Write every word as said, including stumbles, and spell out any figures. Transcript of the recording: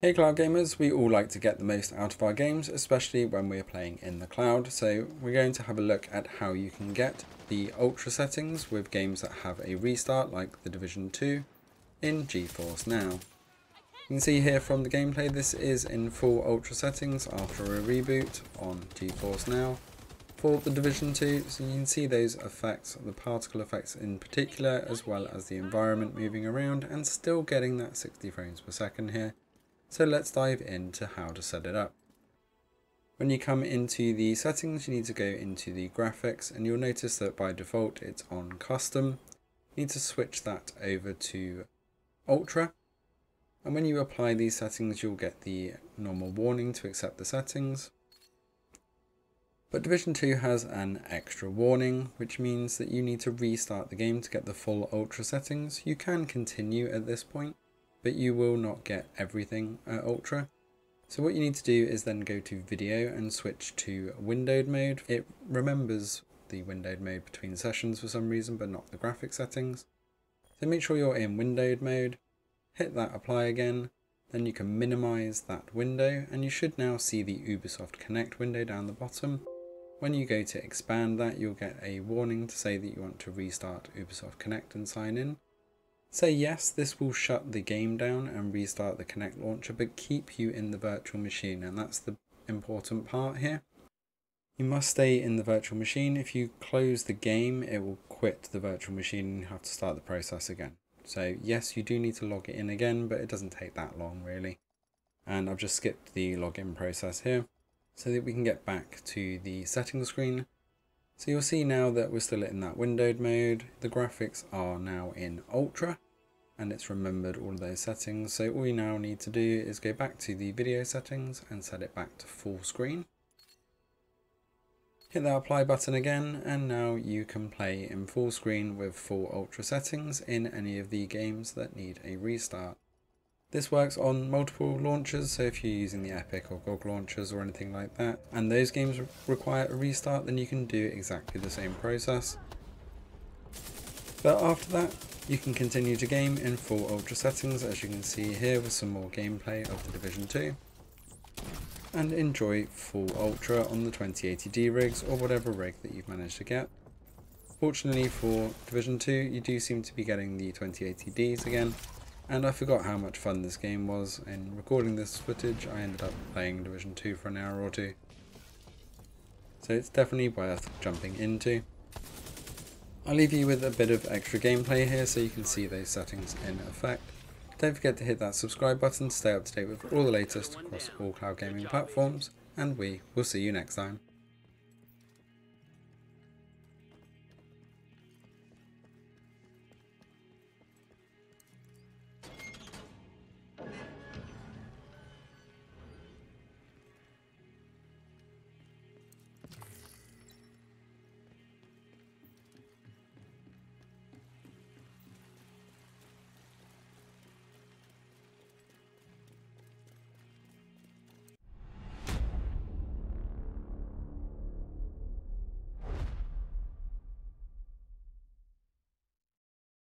Hey cloud gamers, we all like to get the most out of our games, especially when we're playing in the cloud, so we're going to have a look at how you can get the ultra settings with games that have a restart like the Division two in GeForce Now. You can see here from the gameplay this is in full ultra settings after a reboot on GeForce Now for the Division two, so you can see those effects, the particle effects in particular, as well as the environment moving around and still getting that sixty frames per second here. So let's dive into how to set it up. When you come into the settings, you need to go into the graphics and you'll notice that by default it's on custom. You need to switch that over to ultra. And when you apply these settings, you'll get the normal warning to accept the settings. But Division two has an extra warning, which means that you need to restart the game to get the full ultra settings. You can continue at this point, but you will not get everything at ultra. So what you need to do is then go to video and switch to windowed mode. It remembers the windowed mode between sessions for some reason, but not the graphic settings. So make sure you're in windowed mode, hit that apply again, then you can minimize that window and you should now see the Ubisoft Connect window down the bottom. When you go to expand that, you'll get a warning to say that you want to restart Ubisoft Connect and sign in. Say yes, this will shut the game down and restart the Connect launcher, but keep you in the virtual machine, and that's the important part here. You must stay in the virtual machine. If you close the game, it will quit the virtual machine and you have to start the process again. So yes, you do need to log it in again, but it doesn't take that long really. And I've just skipped the login process here so that we can get back to the settings screen. So you'll see now that we're still in that windowed mode, the graphics are now in ultra and it's remembered all of those settings. So all you now need to do is go back to the video settings and set it back to full screen. Hit that apply button again and now you can play in full screen with full ultra settings in any of the games that need a restart. This works on multiple launchers, so if you're using the Epic or G O G launchers or anything like that, and those games require a restart, then you can do exactly the same process. But after that, you can continue to game in full ultra settings, as you can see here with some more gameplay of the Division two, and enjoy full ultra on the twenty eighty D rigs or whatever rig that you've managed to get. Fortunately for Division two, you do seem to be getting the twenty eighty Ds again. And I forgot how much fun this game was. In recording this footage, I ended up playing Division two for an hour or two. So it's definitely worth jumping into. I'll leave you with a bit of extra gameplay here so you can see those settings in effect. Don't forget to hit that subscribe button to stay up to date with all the latest across all cloud gaming platforms, and we will see you next time.